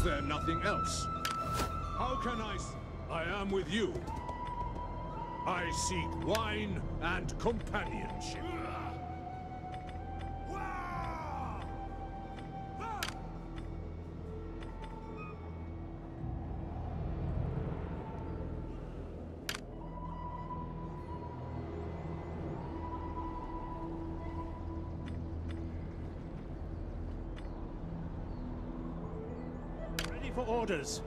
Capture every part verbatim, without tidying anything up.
Is there nothing else? How can I... I am with you. I seek wine and companionship. For orders.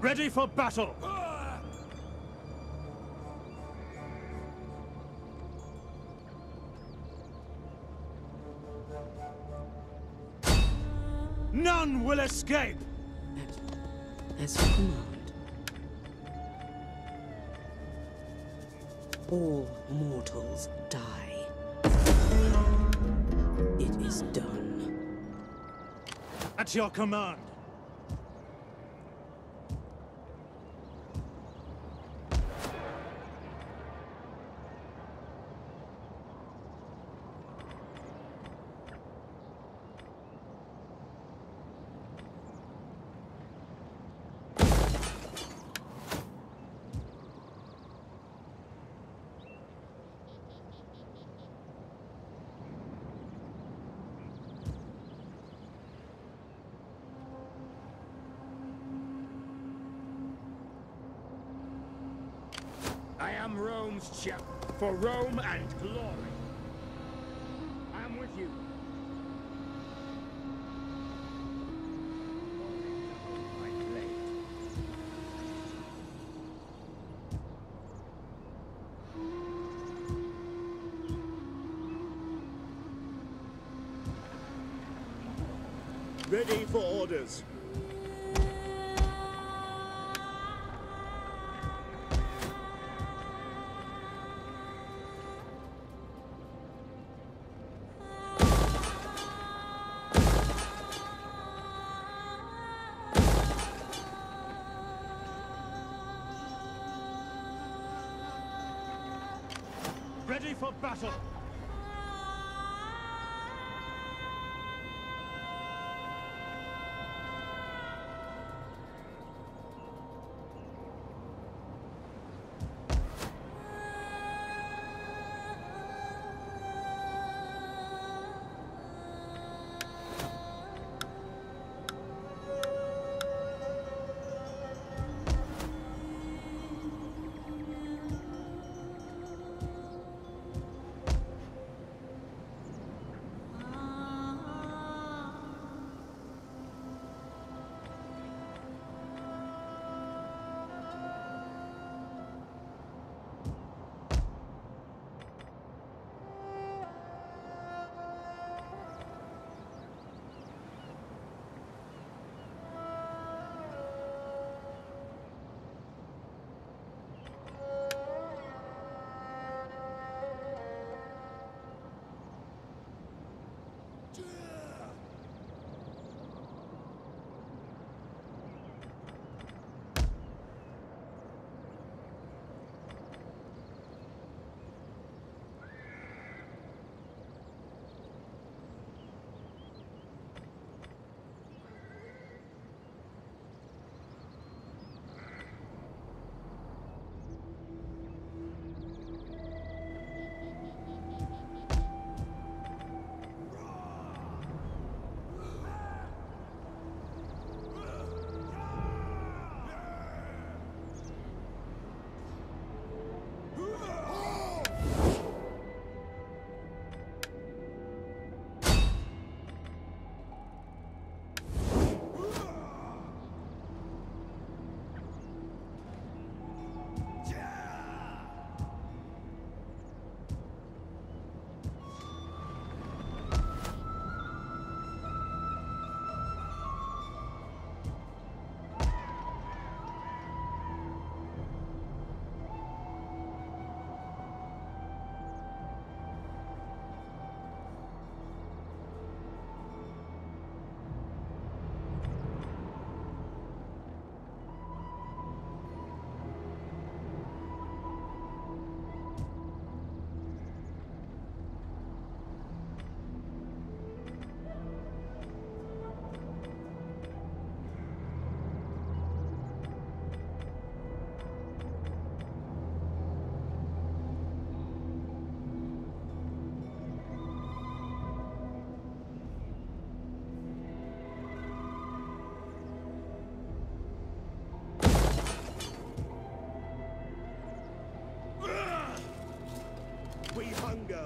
Ready for battle! None will escape! As you command. All mortals die. It is done. At your command. I am Rome's champ, for Rome and glory. I am with you. Ready for orders. Ready for battle!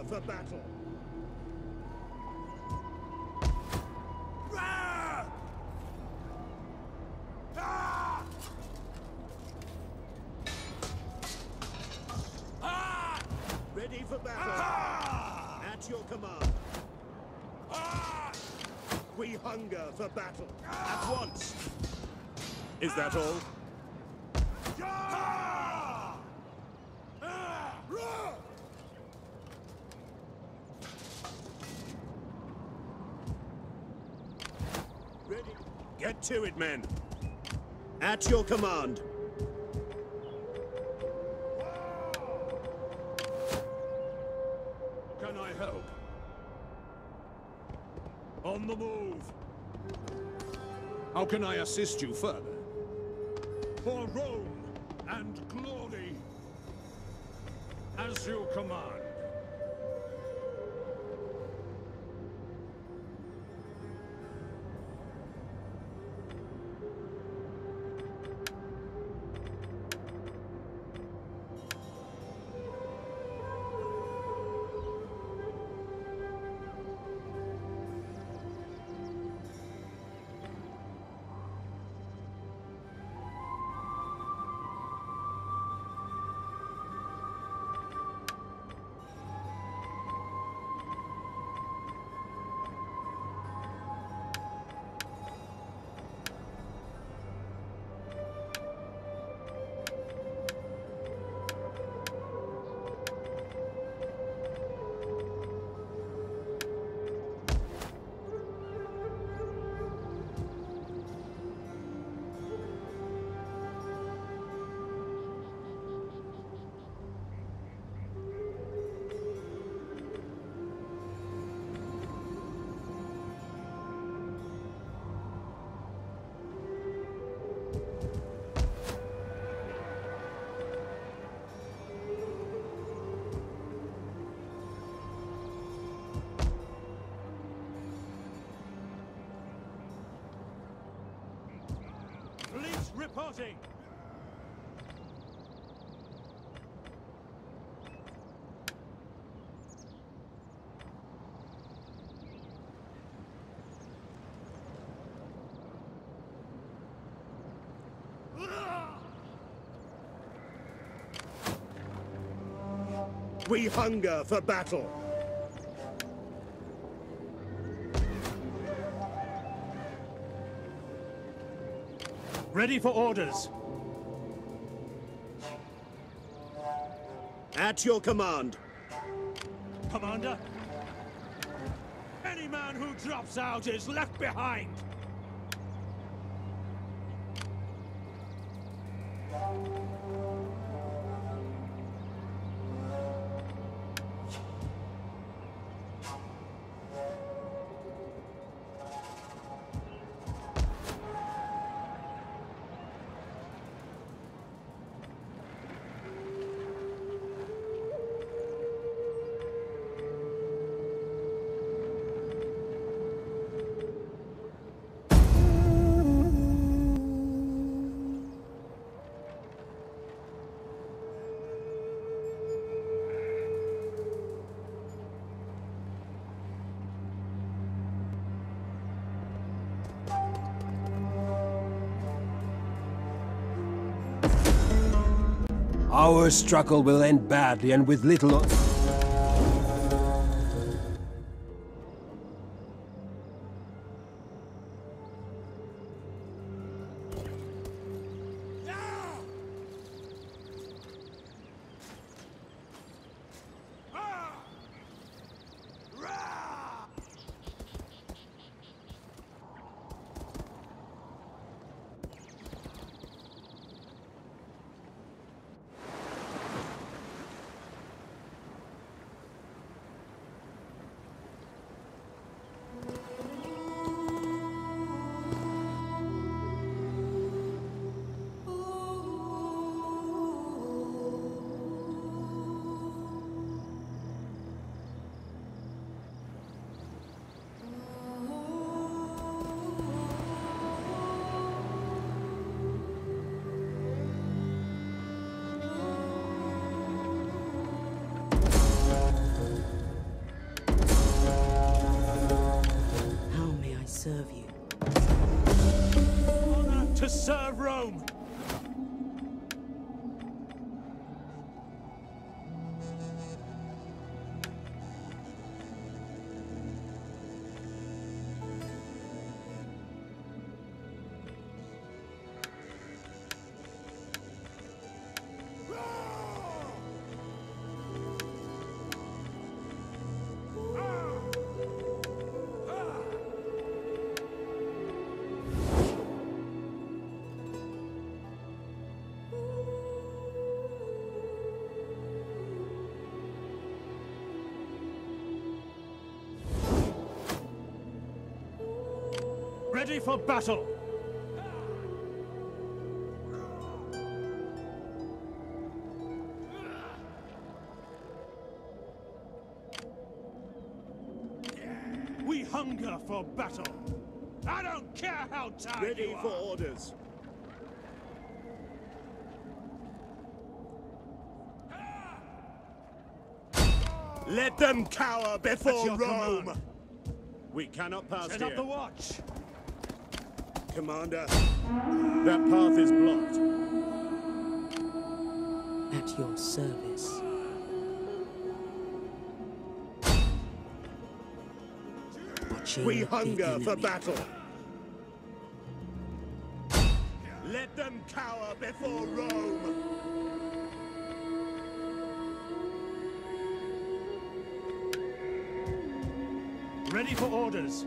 For battle. Ah! Ah! at your command. Ah! We hunger for battle. Ah! At once. Is ah! that all? Ah! Ah! Ah! Ready? Get to it, men. At your command. Can I help? On the move. How can I assist you further? For Rome and glory. As you command. Reporting! We hunger for battle! Ready for orders. At your command. Commander, any man who drops out is left behind. Our struggle will end badly and with little... To serve Rome! ready for battle! We hunger for battle! I don't care how tired you are! Ready for orders! Let them cower before Rome! Command. We cannot pass here. Set up the watch! Commander, that path is blocked. At your service. Watching we hunger for battle! Let them cower before Rome! Ready for orders.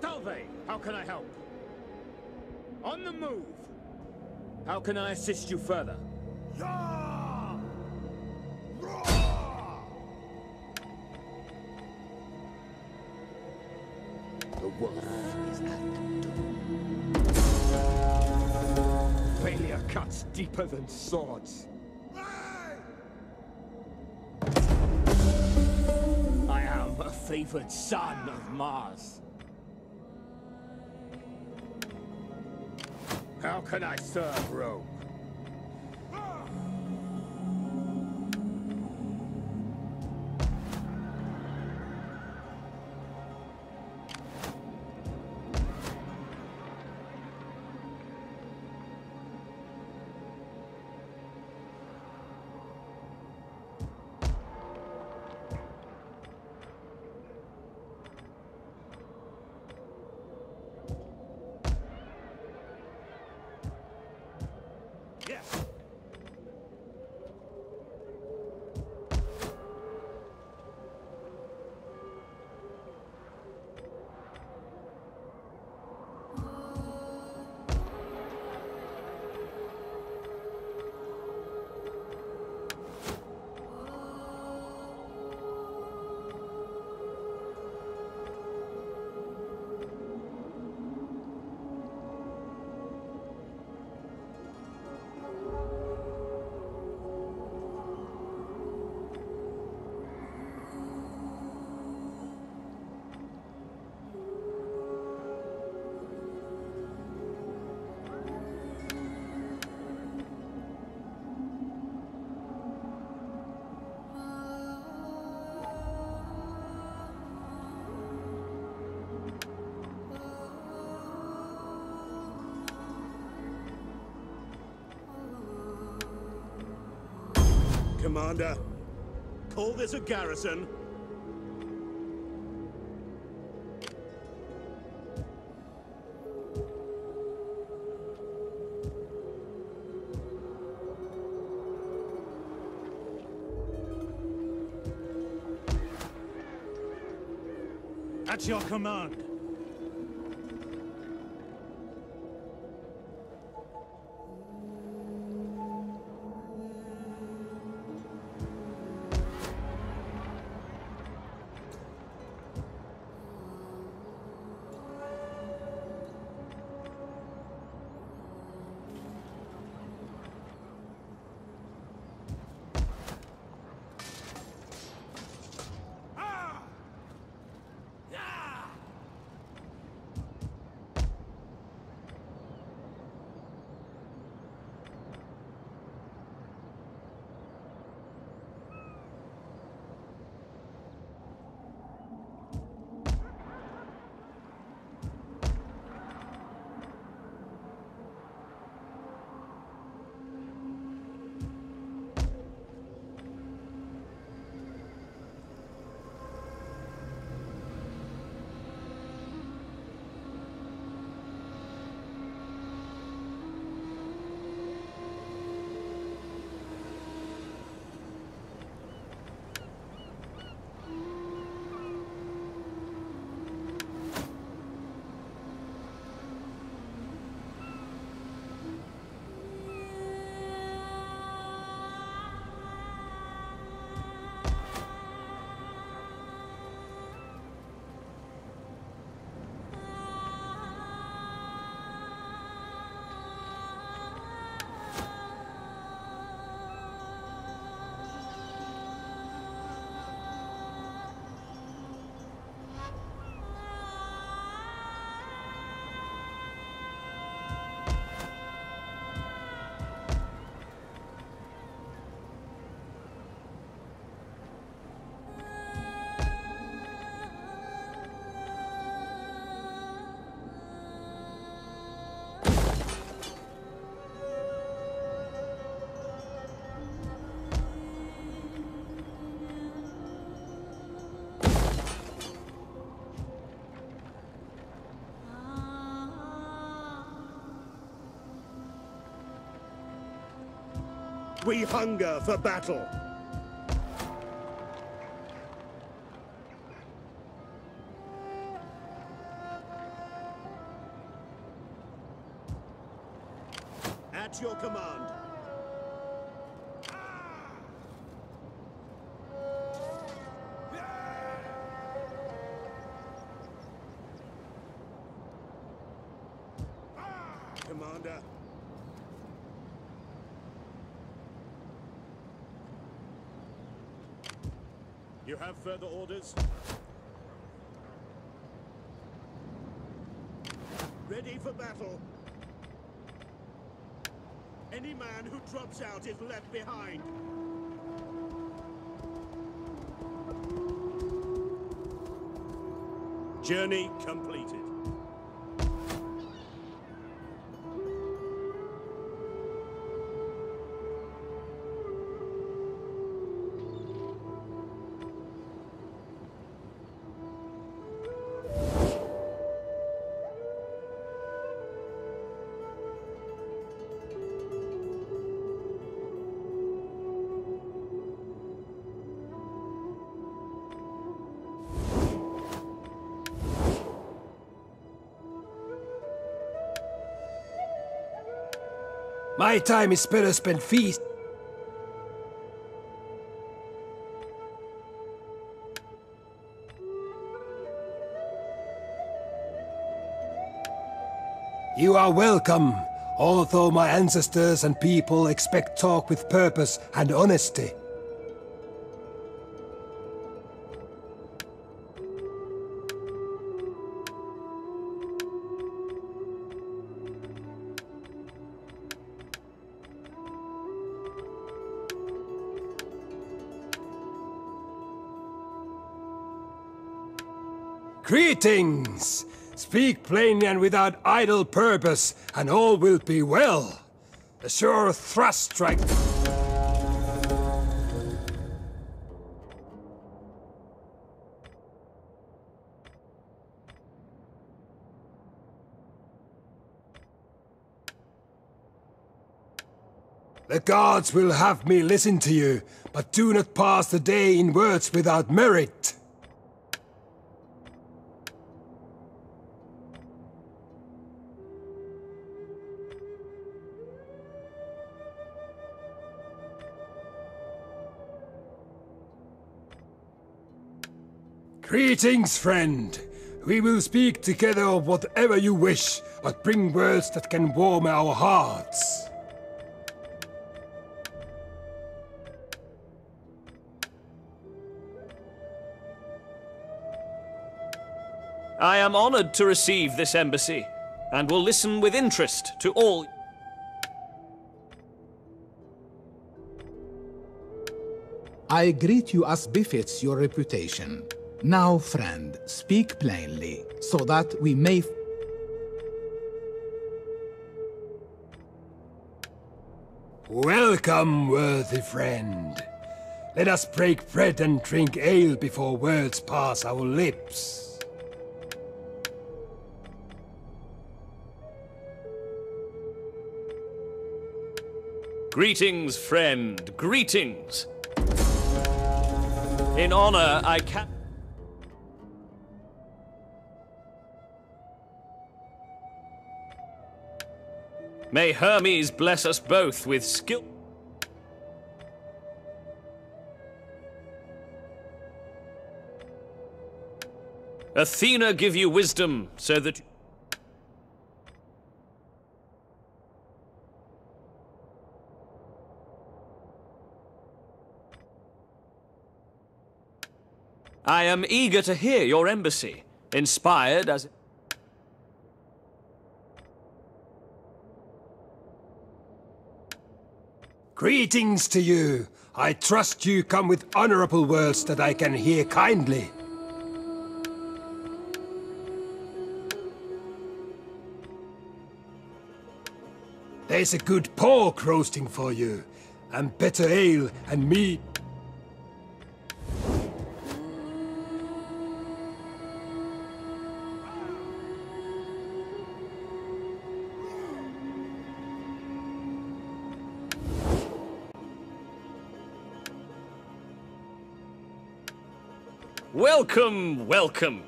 Salve, how can I help? On the move. How can I assist you further? Yeah! The wolf is at the door. Failure cuts deeper than swords. I am a favored son of Mars. How can I serve Rome? Commander, call this a garrison. At your command. we hunger for battle. At your command. Commander. You have further orders? Ready for battle. Any man who drops out is left behind. Journey completed. My time is better spent feast. You are welcome, although my ancestors and people expect talk with purpose and honesty. Greetings! Speak plainly and without idle purpose, and all will be well. A sure thrust strike. The gods will have me listen to you, but do not pass the day in words without merit. Greetings, friend. We will speak together of whatever you wish, but bring words that can warm our hearts. I am honored to receive this embassy, and will listen with interest to all. I greet you as befits your reputation. Now, friend, speak plainly, so that we may... Welcome, worthy friend. Let us break bread and drink ale before words pass our lips. Greetings, friend, greetings. In honor, I can... May Hermes bless us both with skill. Athena give you wisdom so that... I am eager to hear your embassy, inspired as... Greetings to you. I trust you come with honorable words that I can hear kindly. There's a good pork roasting for you, and better ale and meat. Welcome, welcome.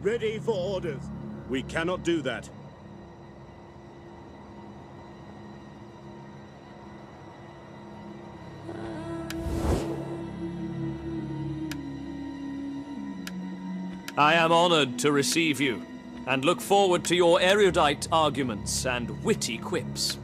Ready for orders. We cannot do that. I am honored to receive you, and look forward to your erudite arguments and witty quips.